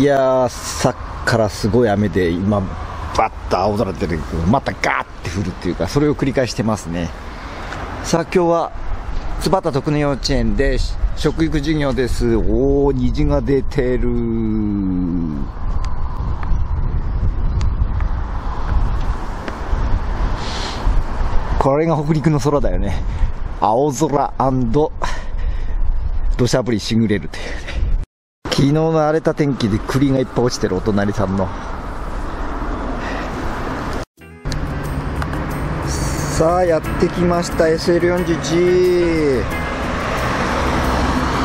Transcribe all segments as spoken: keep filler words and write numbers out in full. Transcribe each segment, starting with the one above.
いやー、さっからすごい雨で、今、バッと青空出てるけど、またガーって降るっていうか、それを繰り返してますね。さあ、今日は津幡特念幼稚園で食育授業です。おー、虹が出てる。これが北陸の空だよね。青空&土砂降りしぐれるというね。昨日の荒れた天気で栗がいっぱい落ちてるお隣さんの。さあやってきました エスエルよんじゅういち。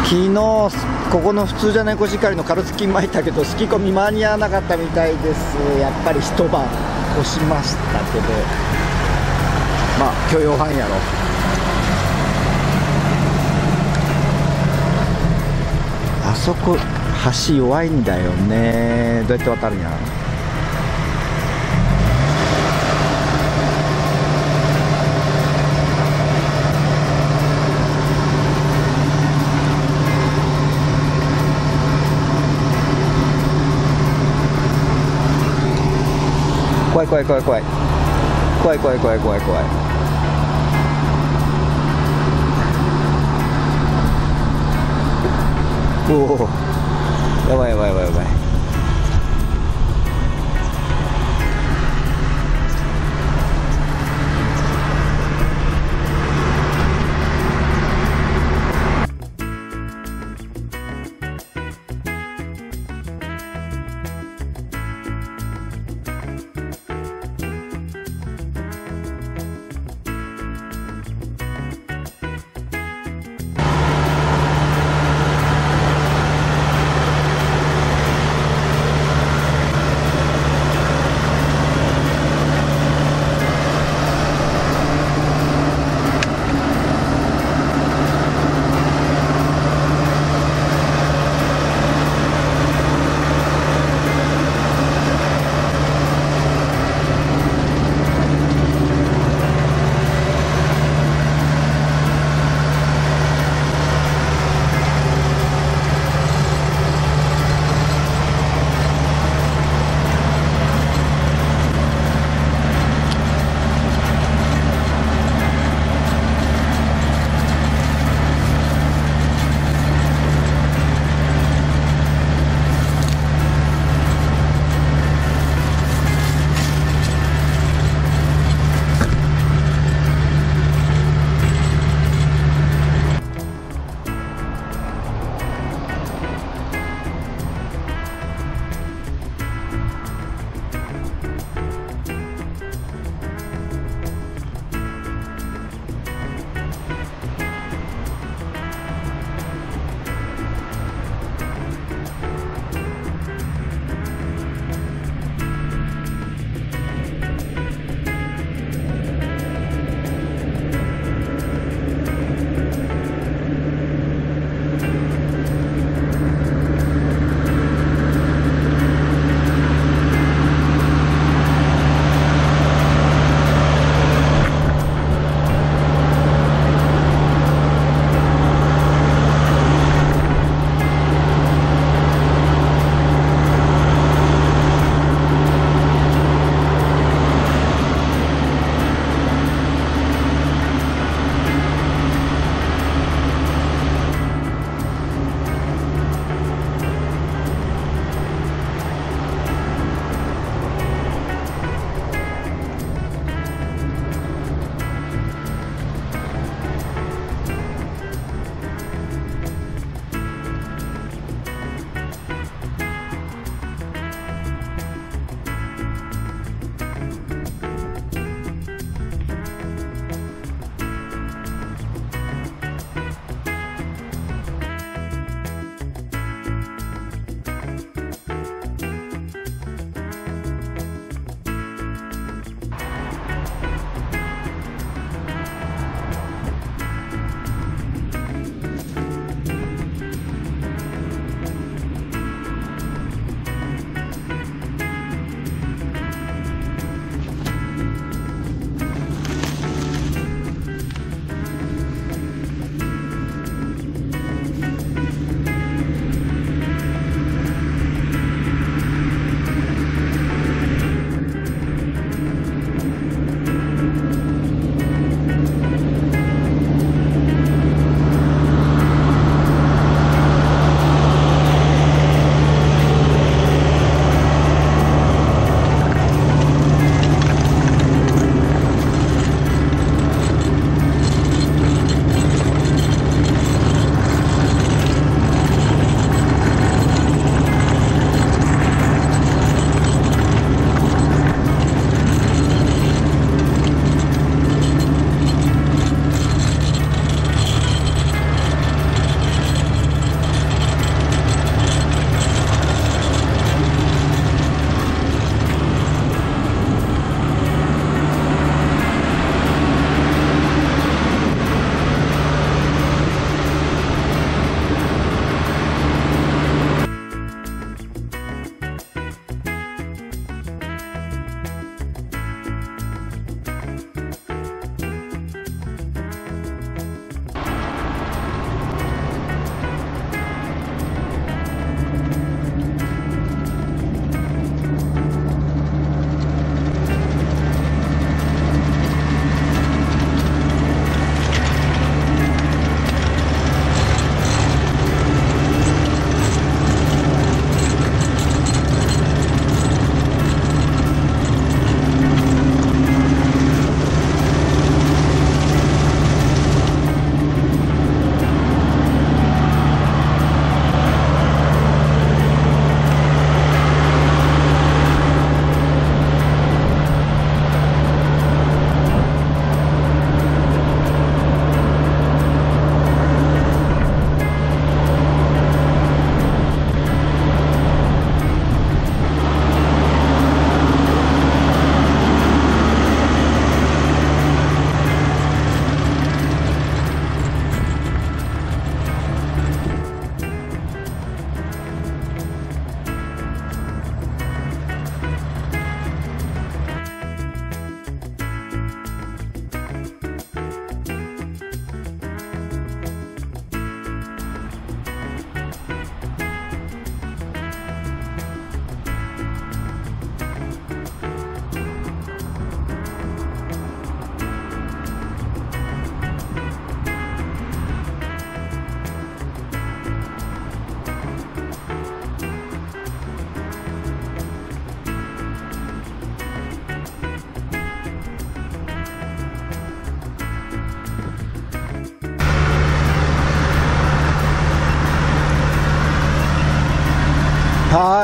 昨日ここの普通じゃないコシヒカリのカルスキン巻いたけどすき込み間に合わなかったみたいです。やっぱり一晩干しましたけど、まあ許容範囲やろ。あそこ橋弱いんだよね。どうやって渡るんや。怖い怖い怖い怖い怖い怖い怖い怖い怖い。おお、やばいやばいやばいやばい。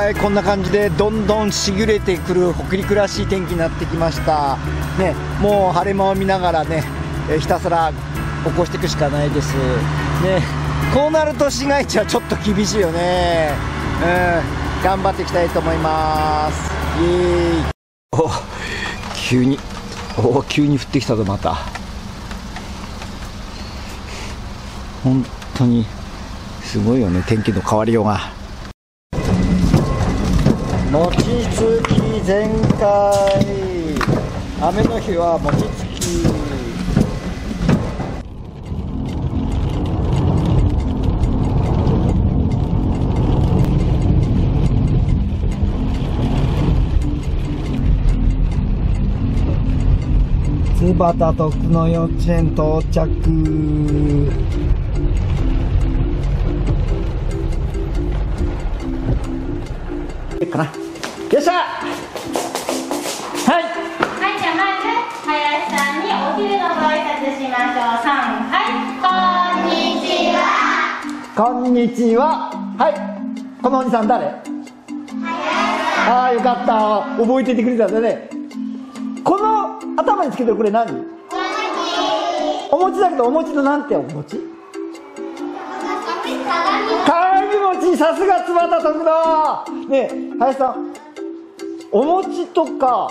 はい、こんな感じでどんどんしぐれてくる北陸らしい天気になってきましたね。もう晴れ間を見ながらね、えひたすら起こしていくしかないですね。こうなると市街地はちょっと厳しいよね。うん、頑張っていきたいと思います。イエーイ。お、急にお急に降ってきたぞ。また本当にすごいよね、天気の変わりようが。餅つき全開。雨の日は餅つき。津幡徳の幼稚園到着。かな。よっしゃ。はい。はい、じゃあまず林さんにお昼のご挨拶しましょう。さん、はい。こんにちは。こんにちは。はい。このおじさん誰？林さん。ああ、よかった。覚えててくれたんだね。この頭につけてるこれ何？お餅。お餅だけどお餅のなんてお餅？鏡餅。さすが津幡徳だ。ねえ、林さん、お餅とか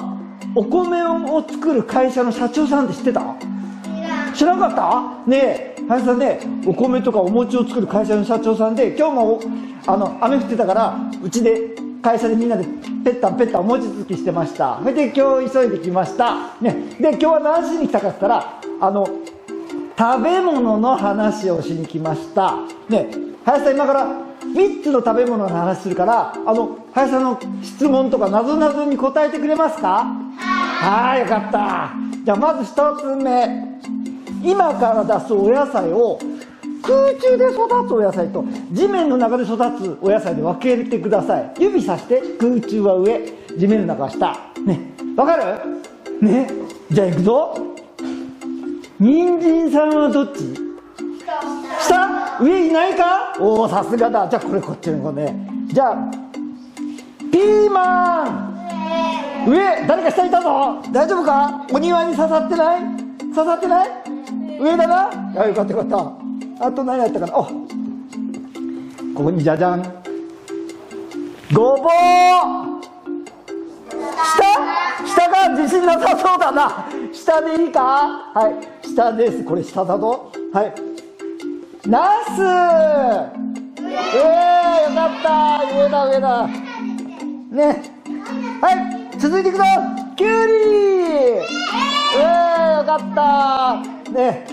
お米を作る会社の社長さんって知ってた？知らなかった？ねえ、林さんね、お米とかお餅を作る会社の社長さんで、今日もあの雨降ってたからうちで会社でみんなでペッタンペッタンお餅つきしてました。それで今日急いできました。ね、で今日は何しに来たかって言ったら、あの食べ物の話をしに来ました。ねえ、林さん今からみっつの食べ物の話するから、あの林さんの質問とかなぞなぞに答えてくれますか？はい、よかった。じゃあまずひとつめ、今から出すお野菜を空中で育つお野菜と地面の中で育つお野菜で分けてください。指さして、空中は上、地面の中は下ね。わかるね。じゃあいくぞ。人参さんはどっち？下。上いないか？おお、さすがだ。じゃあこれこっちの子ね。じゃあピーマン上。誰か下いたぞ。大丈夫か？お庭に刺さってない？刺さってない？上だな。あ、よかったよかった。あと何やったかな。お、ここにじゃじゃん。ごぼう下。下が自信なさそうだな。下でいいか？はい、下です。これ下だぞ。はい、ナス。ええー、よかった。上だ上だね。はい、続いていくぞ。きゅうり。ええー、よかったね。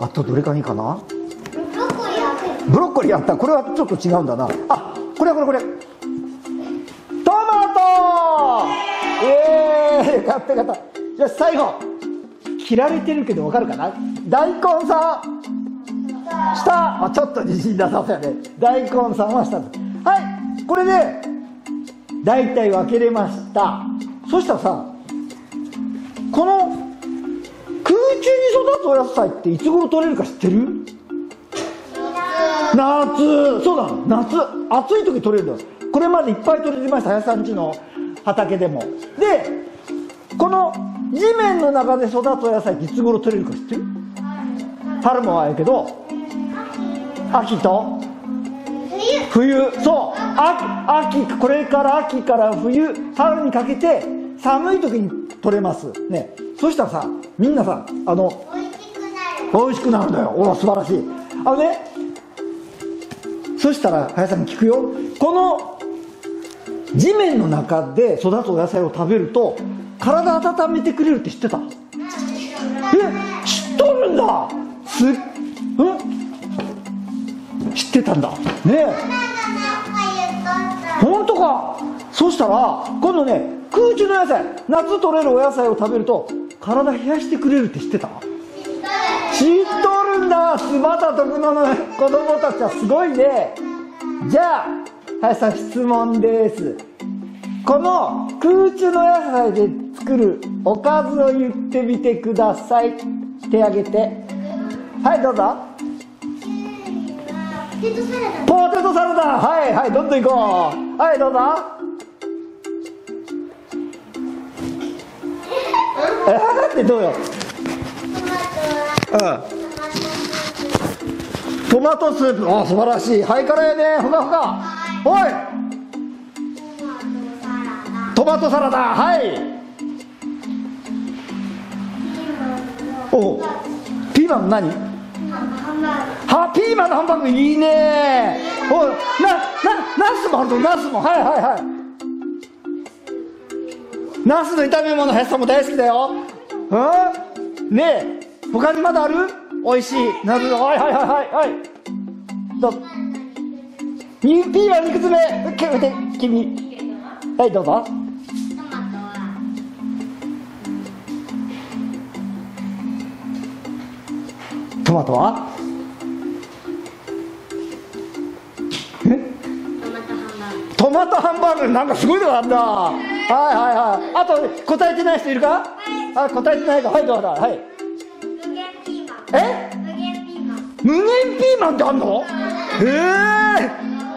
あとどれかにかな。ブロッコリーやってる。ブロッコリーやった。これはちょっと違うんだな。あ、これこれこれ、トマト。ええー、よかったよかった。じゃあ最後、切られてるけどわかるかな。大根さん下。あ、ちょっと自信なさそうやね。大根さんは下です。はい、これで大体分けれました。そしたらさ、この空中に育つお野菜っていつ頃取れるか知ってる？夏。そうだ、夏。暑い時取れるんです。これまでいっぱい取れてました、林さん家の畑でも。でこの地面の中で育つお野菜っていつ頃取れるか知ってる？春もあるけど、秋と冬。そう、秋、秋、これから秋から冬、春にかけて寒い時に取れますね。そしたらさ、みんなさ、あの美味しくなるんだよ。おお、素晴らしい。あのね、そしたら林さんに聞くよ。この地面の中で育つお野菜を食べると体温めてくれるって知ってた？え、知っとるんだ。す、うん、知ってたんだね。本当か。そしたら今度ね、空中の野菜、夏取れるお野菜を食べると体冷やしてくれるって知ってた？知っとるんだ。津幡徳の子供たちはすごいね。じゃあ林さん、質問です。この空中の野菜で作るおかずを言ってみてください。手挙げて。はい、どうぞ。ポテトルトサラダ、はいはい、どんどん行こう。はい、どうぞ。えーってどうよ。うん、トマトスープ、あー素晴らしい。ハイカラやね、ほかほか。おい、トマトサラダ、はい。お、ピーマン何？は、ピーマンのハンバーグいいね。お、な、な、ナスもあると、ナスも、はいはいはい。ナスの炒め物、林さんも大好きだよ。うん？ねえ、他にまだある？美味しいナス、はいはいはいはいはい。どう？ピーマン肉詰め、受け受け君。はいどうぞ。トマトは？トマトハンバーグ、なんかすごいのがあった。はいはいはい。あと答えてない人いるか？はい、あ、答えてないか、はいどうだ、はい。無限ピーマン。え？無限ピーマン。無限ピーマンってあんの？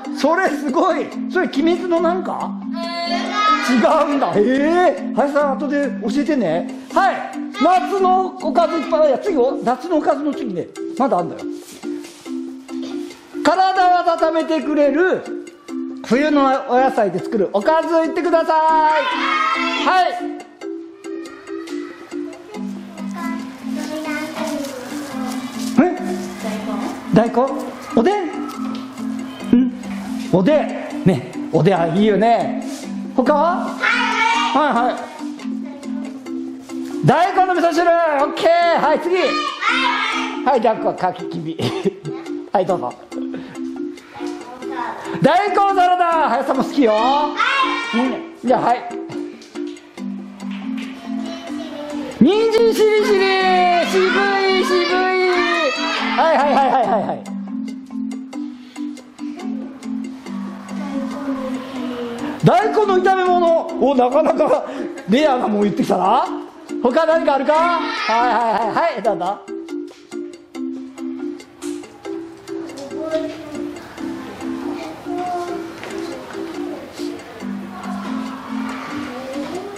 へえ、それすごい。それ鬼滅のなんか？違うんだ。へえ、林さん後で教えてね。はい。夏のおかずいっぱい、いや次を夏のおかずの次ね、まだあんだよ。体を温めてくれる冬のお野菜で作るおかずいってください。はい、え、大根、おでん、うん、おでんね、おでんはいいよね。他は、はいはいはい、大根の味噌汁、オッケー。はい次、はいじゃあかききびはいどうぞ。大根サラダ、林さんも好きよ。はいじゃあ、はい、人参しりしり、渋い渋い、はいはいはいはいはいはい、大根の炒め物をなかなかレアなもん言ってきたな。他何かあるか？はいはいはいはい、どうぞ。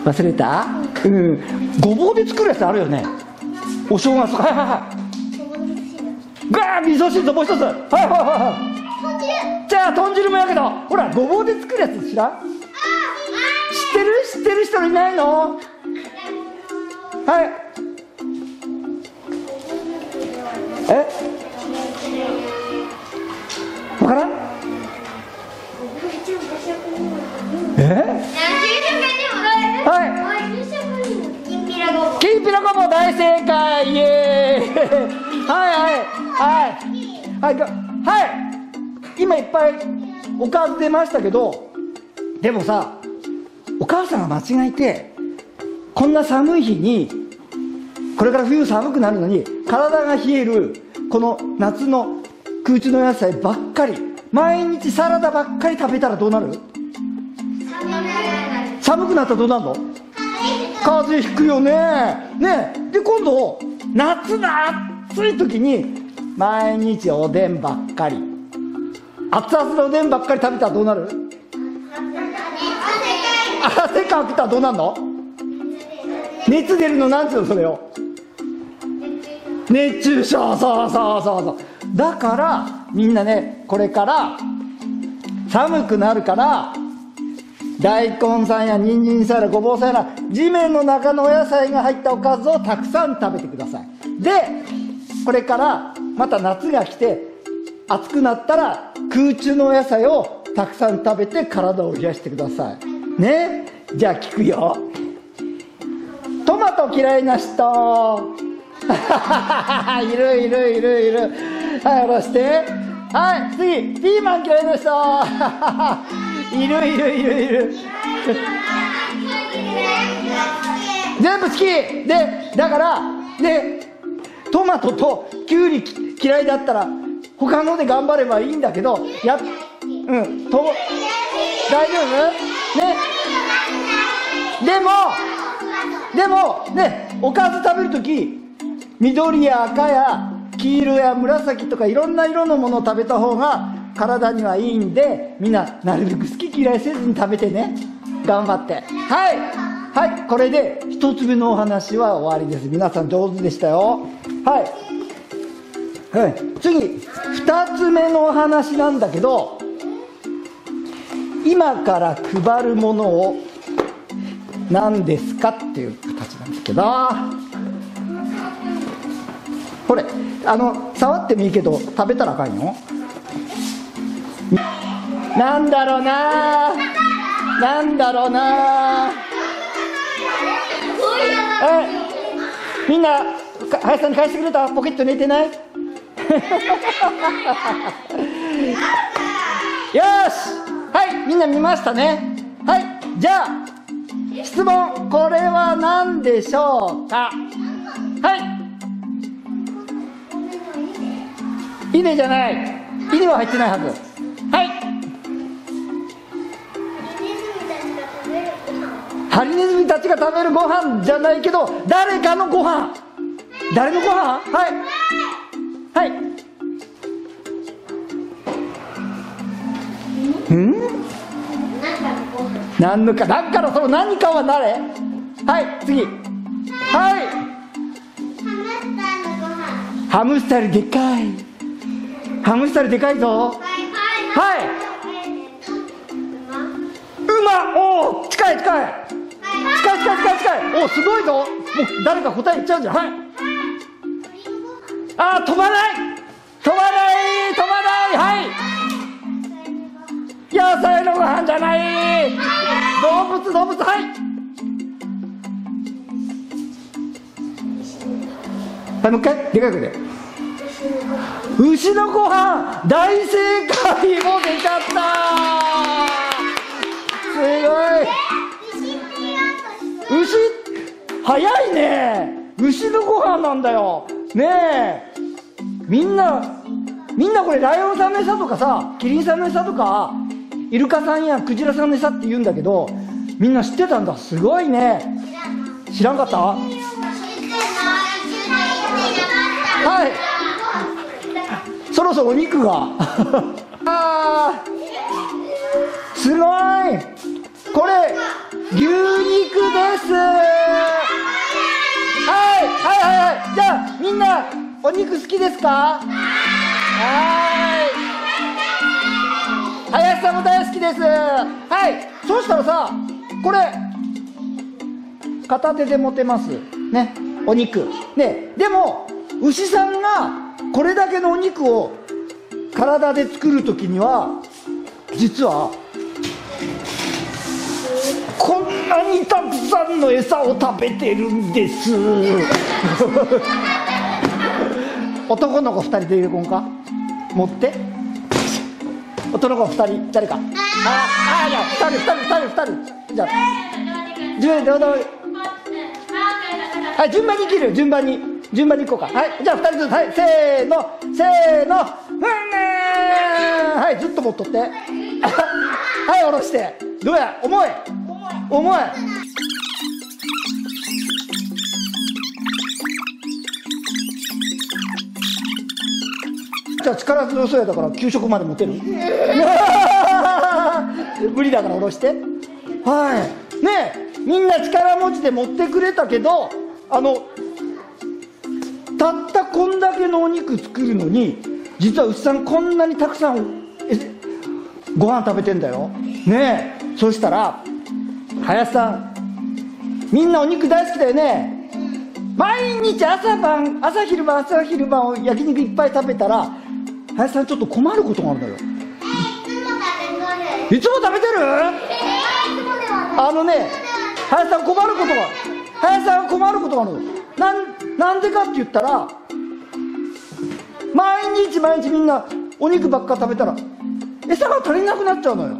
忘れた？うん。ごぼうで作るやつあるよね。お正月とか、はいはいはい。ぐわー、味噌汁ともう一つ。はいはいはいはい。じゃあ豚汁もやけど、ほらごぼうで作るやつ知らん？知ってる？知ってる人いないの？はい。え？わからん？え？はい。きんぴらごぼう大正解、イエーイ。はいはいはいはいはい。今いっぱいおかず出ましたけど、でもさ、お母さんが間違えて。こんな寒い日に、これから冬寒くなるのに体が冷えるこの夏の空中の野菜ばっかり、毎日サラダばっかり食べたらどうなる？寒くなったらどうなるの？風邪ひくよね。ねえ、で今度夏の暑い時に毎日おでんばっかり、熱々のおでんばっかり食べたらどうなる？汗かくたらどうなるの？熱出るの、なんつうのそれを、熱中症、そうそうそうそう。だからみんなね、これから寒くなるから大根さんや人参さんやごぼうさんやら地面の中のお野菜が入ったおかずをたくさん食べてください。でこれからまた夏が来て暑くなったら空中のお野菜をたくさん食べて体を冷やしてくださいね。じゃあ聞くよ、トマト嫌いな人いるいるいるいる、はい下ろして、はい次、ピーマン嫌いな人いるいるいるいる全部好きで、だからでトマトとキュウリ嫌いだったら他ので頑張ればいいんだけど、や、うんと、大丈夫ね。でもでもね、おかず食べるとき緑や赤や黄色や紫とかいろんな色のものを食べた方が体にはいいんで、みんななるべく好き嫌いせずに食べてね。頑張って。はいはい、これで一つ目のお話は終わりです。皆さん上手でしたよ。はい、はい、次二つ目のお話なんだけど、今から配るものを何ですかっていう形なんですけど、これあの触ってもいいけど食べたらあかんよ。なんだろうな、なんだろうな。え、みんな林さんに返してくれた？ポケットに入れてない？よし、はい、みんな見ましたね。はい、じゃあ質問、これは何でしょうか？はい、稲じゃない。稲は入ってないはず。はい、ハリネズミたちが食べるご飯じゃないけど、誰かのご飯。誰のご飯？はいはい、ん？何のか、だからその何かは誰？はい、次。はい。ハムスターのご飯。ハムスターでかい。ハムスターでかいぞ。はい。馬。おお、近い近い。近い近い近い近い。お、すごいぞ。もう誰か答え言っちゃうじゃん。はい。あー、飛ばない。飛ばない。飛ばない。はい。野菜のご飯じゃない。動物、動物。はい、はい、もう一回でかくで。牛のご飯。大正解。もうでかった。すごい。牛早いね。牛のご飯なんだよねえ。みんなみんなこれライオンさんの餌とかさ、キリンさんの餌とか、イルカさんやクジラさんの餌って言うんだけど、みんな知ってたんだ。すごいね。知らんかった？はい。そろそろお肉が。あー、すごい。これ牛肉です。はいはいはいはい。じゃあみんなお肉好きですか？はい。林さんも大好きです。はい。そうしたらさ、これ片手で持てますね。お肉ね。でも牛さんがこれだけのお肉を体で作るときには、実はこんなにたくさんの餌を食べてるんです。男の子ふたりで入れ込んか。持って。男の子ふたり、誰か。ああ、じゃあふたりふたりふたりふたり。じゃあ順番でどうぞ。はい、順番に切る。順番に順番にいこうか。はい、じゃあふたりずつ。はい、せーのせーの。ふんねー。はい、ずっと持っとって。はい、下ろして。どうや、重い重い。じゃあ力強そうやだから給食まで持てる。無理だから下ろして。はいねえ、みんな力持ちで持ってくれたけど、あのたったこんだけのお肉作るのに、実は牛さんこんなにたくさんご飯食べてんだよねえ。そうしたら林さん、みんなお肉大好きだよね。毎日朝晩朝昼晩朝昼晩を焼肉いっぱい食べたら、林さんちょっと困ることがあるんだよ。いつも食べてる？あのね、林さん困ることが林さん困ることがある。なんなんでかって言ったら、毎日毎日みんなお肉ばっか食べたら餌が足りなくなっちゃうのよ。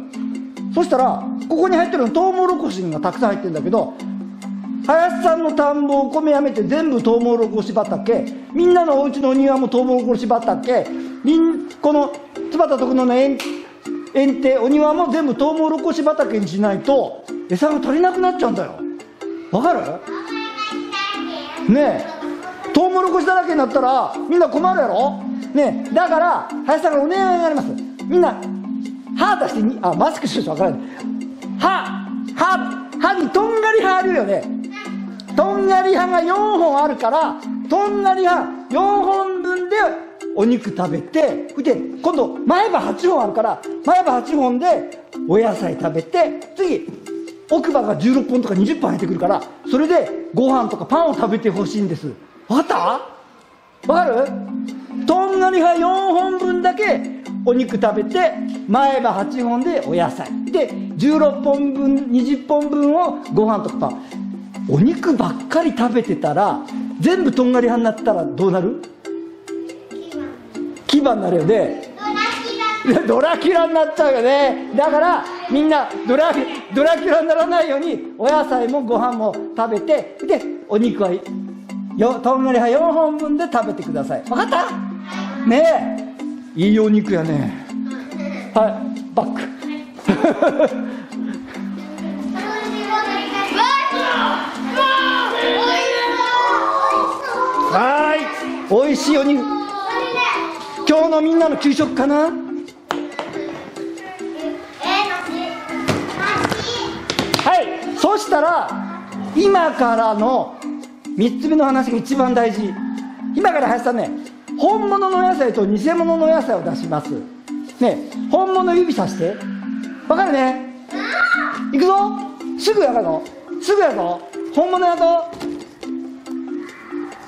そしたらここに入ってるのトウモロコシがたくさん入ってるんだけど、林さんの田んぼ、お米やめて全部トウモロコシ畑、みんなのお家のお庭もトウモロコシ畑、りんこの津幡徳野の園庭、お庭も全部トウモロコシ畑にしないと餌が足りなくなっちゃうんだよ。わかる？ねえ、トウモロコシだらけになったらみんな困るやろねえ。だから林さんからお願いがあります。みんな歯出してに、あ、マスクしてるとわからない。歯歯歯にとんがり歯あるよね。とんがり歯がよんほんあるから、とんがり歯よんほんぶんでお肉食べて、それで今度前歯はちほんあるから、前歯はちほんでお野菜食べて、次奥歯がじゅうろっぽんとかにじゅっぽん入ってくるから、それでご飯とかパンを食べてほしいんです。わかった？わかる？とんがり歯よんほんぶんだけお肉食べて、前歯はちほんでお野菜で、じゅうろっぽんぶんにじゅっぽんぶんをご飯とかパン。お肉ばっかり食べてたら、全部とんがり歯になったらどうなる？牙になるよね。ドラキュラになっちゃうよね。だからみんなドラ、ドラキュラにならないように、お野菜もご飯も食べて、でお肉はよとんがりはよんほんぶんで食べてください。分かった？ねえ、いいお肉やね。はい、バック。はい、おいしいお肉。今日のみんなの給食かな？そしたら今からのみっつめの話が一番大事。今から林さんね、本物の野菜と偽物の野菜を出しますね。本物指さして、わかるね。いくぞ、すぐやるの、すぐやるぞ。本物やぞ。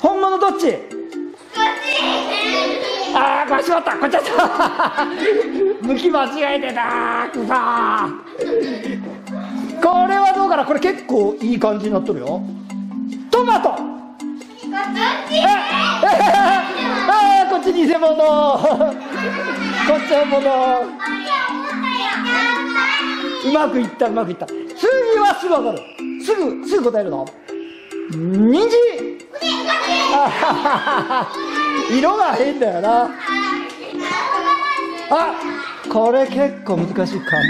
本物どっち？ああ、これしまった、こっちやった。向き間違えてた、くそー。これはどうかな。これ結構いい感じになっとるよ。トマト。ああ、こっち偽物。こっち本物。うまくいった、うまくいった。次はすぐわかる。すぐすぐ答えるの。人参。色が変だよな。あ、これ結構難しいかも。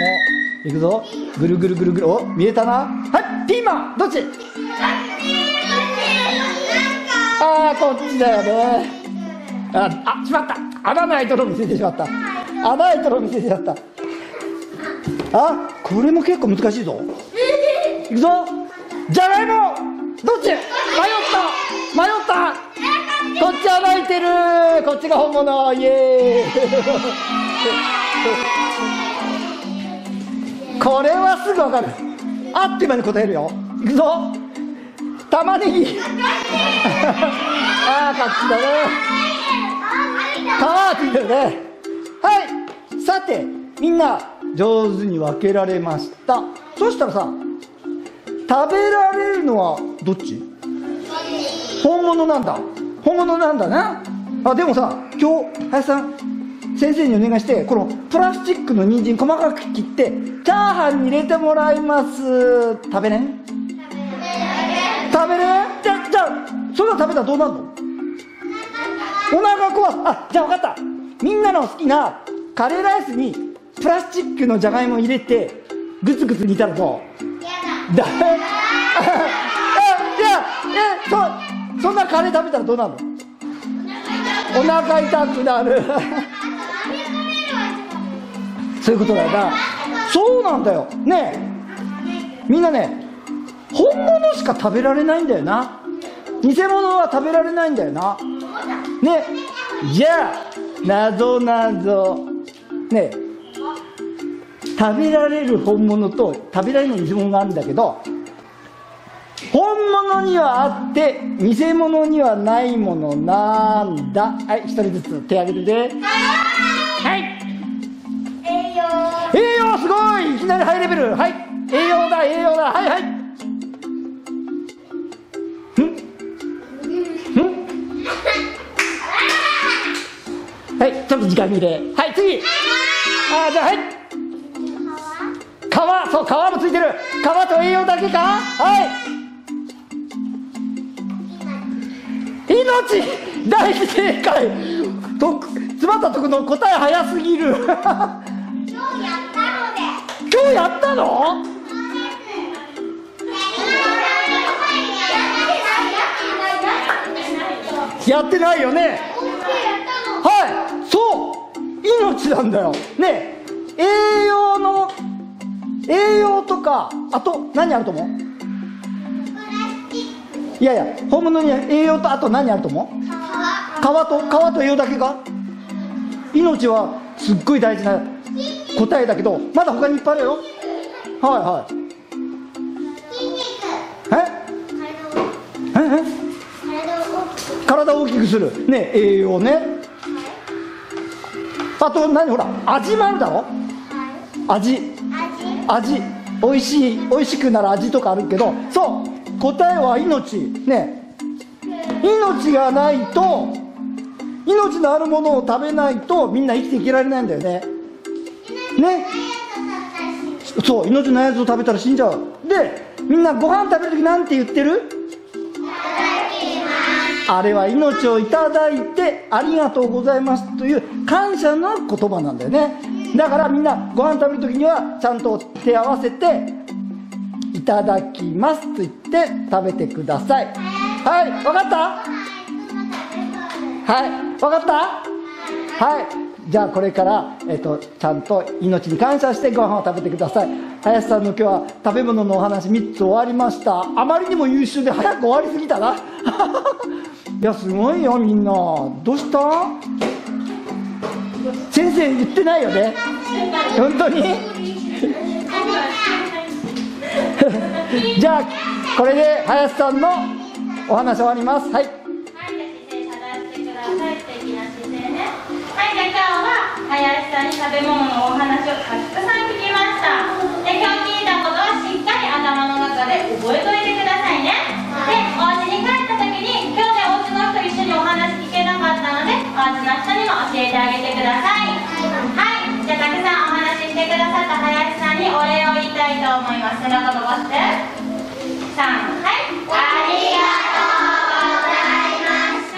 いくぞ、ぐるぐるぐるぐる。お、見えたな。はい、ピーマンどっち？ああ、こっちだよね。ああ、しまった、穴ないところ見せてしまった。穴ないところ見せてしまった。あ、これも結構難しいぞ。いくぞ、じゃがいもどっち？迷った、迷った。こっち穴開いてる。こっちが本物。イエーイ。これはすぐわかる。あっという間に答えるよ。いくぞ、玉ねぎ。ああ、こっちだね。皮ついてるね。はい、さてみんな上手に分けられました。そしたらさ、食べられるのはどっち？本物なんだ。本物なんだな。あ、でもさ、今日林さん先生にお願いして、このプラスチックの人参細かく切ってチャーハンに入れてもらいます。食べれん？食べれん？じゃじゃあそれは食べたらどうなるの？お腹壊す。あ、じゃあ分かった。みんなの好きなカレーライスにプラスチックのじゃがいも入れてグツグツ煮たらどう？やだ。じゃあえ そ, そんなカレー食べたらどうなるの？お腹痛くなる。そういうことだよな。そうなんだよね。え、みんなね、本物しか食べられないんだよな。偽物は食べられないんだよな。ねえ、じゃあなぞなぞねえ、食べられる本物と食べられない偽物があるんだけど、本物にはあって偽物にはないものなんだ。はい、一人ずつ手挙げてて。はい、栄養。すごい、いきなりハイレベル。はい、栄養だ、栄養だ。はいはい。んんはい、ちょっと時間切れ。はい、次。あ、じゃあはい、皮。そう、皮もついてる。皮と栄養だけか。はい、命。大正解。と詰まったとこの答え早すぎる。今日やったの？やってないよね。はい、そう、命なんだよね。栄養の栄養とか、あと何あると思う？いやいや、本物に栄養と、あと何あると思う？皮と皮というだけが命はすっごい大事な答えだけど、まだ他にいっぱいあるよ。はいはい。えええ、体を大きくするね、栄養ね、はい、あと何、ほら味もあるだろ、はい、味味おいしい、おいしくなる味とかあるけど、そう、答えは命ね。命がないと、命のあるものを食べないとみんな生きていけられないんだよね。ね、そう、命のないやつを食べたら死んじゃう。で、みんなご飯食べるときなんて言ってる？あれは命をいただいてありがとうございますという感謝の言葉なんだよね。だからみんなご飯食べるときにはちゃんと手合わせていただきますと言って食べてください。はい、わかった？はい、わかった？はい、じゃあこれから、えっと、ちゃんと命に感謝してご飯を食べてください。林さんの今日は食べ物のお話みっつ終わりました。あまりにも優秀で早く終わりすぎたな。いや、すごいよみんな。どうした？先生言ってないよね。本当に？じゃあこれで林さんのお話終わります。はい。はい、今日は林さんに食べ物のお話をたくさん聞きました。で、今日聞いたことはしっかり頭の中で覚えといてくださいね。で、お家に帰った時に今日ね、お家の人一緒にお話聞けなかったので、お家の人にも教えてあげてください。はい、じゃあたくさんお話ししてくださった林さんにお礼を言いたいと思います。背中伸ばして。さん、はい。ありがとうございまし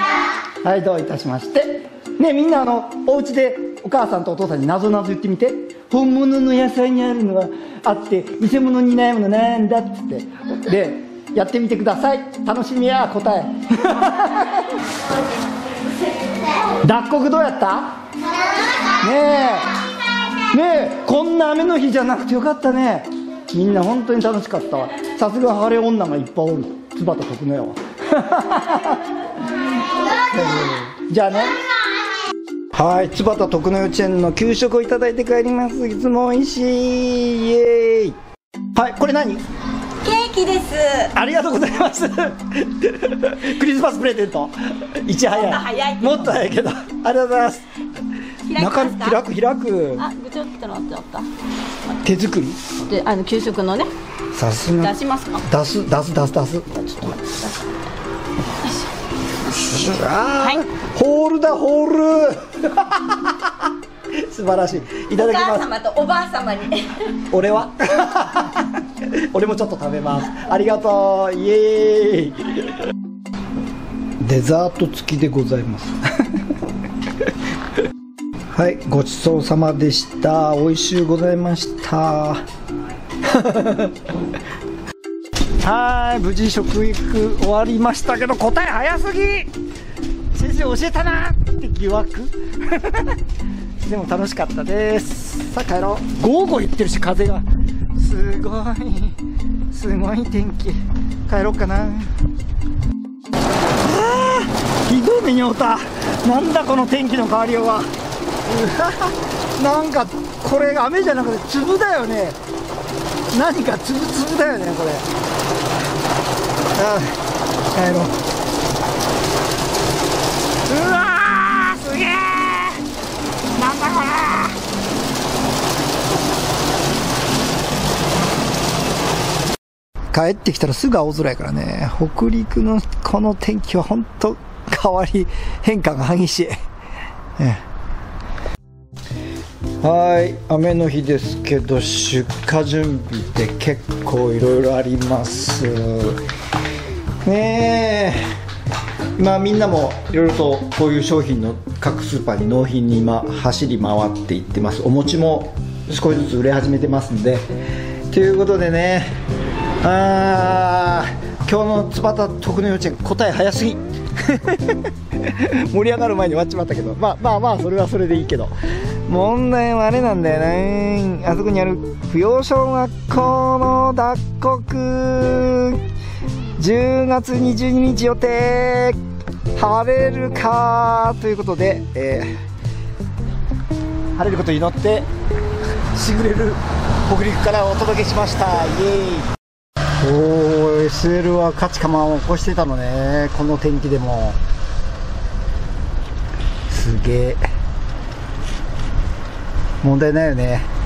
た。はい、どういたしまして。ね、みんなあのお家でお母さんとお父さんになぞなぞ言ってみて。本物の野菜にあるのはあって偽物にないものなんだっつって、でやってみてください。楽しみや答え。脱穀どうやった？ねえねえ、こんな雨の日じゃなくてよかったね。みんな本当に楽しかったわ。さすが晴れ女がいっぱいおる。椿徳のやわ。じゃあね。はい、津畑徳の幼稚園の給食をいただいて帰ります。いつも美味しい、イエーイ。はい、これ何？ケーキです。ありがとうございます。クリスマスプレゼント。いち早い、もっと早い、もっと早いけど。ありがとうございます。開きますか？開く開く。あ、ぐちょってなっちゃった。手作りで、あの給食のね、出す出しますか？出す出す出す出す。ちょっと待ってください。はい、ホールだホール。素晴らしい。いただきます。お母様とおばあ様に。俺は。俺もちょっと食べます。ありがとう。イエーイ。デザート付きでございます。はい、ごちそうさまでした。おいしゅうございました。はい、無事食育終わりましたけど、答え早すぎ。先生教えたなって疑惑。でも楽しかったです。さあ帰ろう。ゴーゴー言ってるし、風がすごい、すごい天気。帰ろうかな。あー、ひどい目に遭った。なんだこの天気の変わりようは。なんかこれ雨じゃなくて粒だよね。何かつぶつぶだよね、これ。ああ、帰ろう。うわー、すげえ。なんだこれ。帰ってきたらすぐ青空やからね。北陸のこの天気は本当変わり変化が激しい。ね、はい、雨の日ですけど出荷準備って結構いろいろありますね。え、まあみんなもいろいろとこういう商品の各スーパーに納品に今走り回っていってます。お餅も少しずつ売れ始めてますんで、ということでね。あー、今日の津畑徳の幼稚園答え早すぎ。盛り上がる前に終わっちまったけど、まあまあまあそれはそれでいいけど。問題はあれなんだよね、あそこにある扶養小学校の脱穀じゅうがつにじゅうににち予定、晴れるかということで、えー、晴れることを祈ってしぐれる北陸からお届けしました。イエーイ。おー、 エスエル は勝ち釜を起こしてたのね、この天気でも。すげえ、問題ないよね。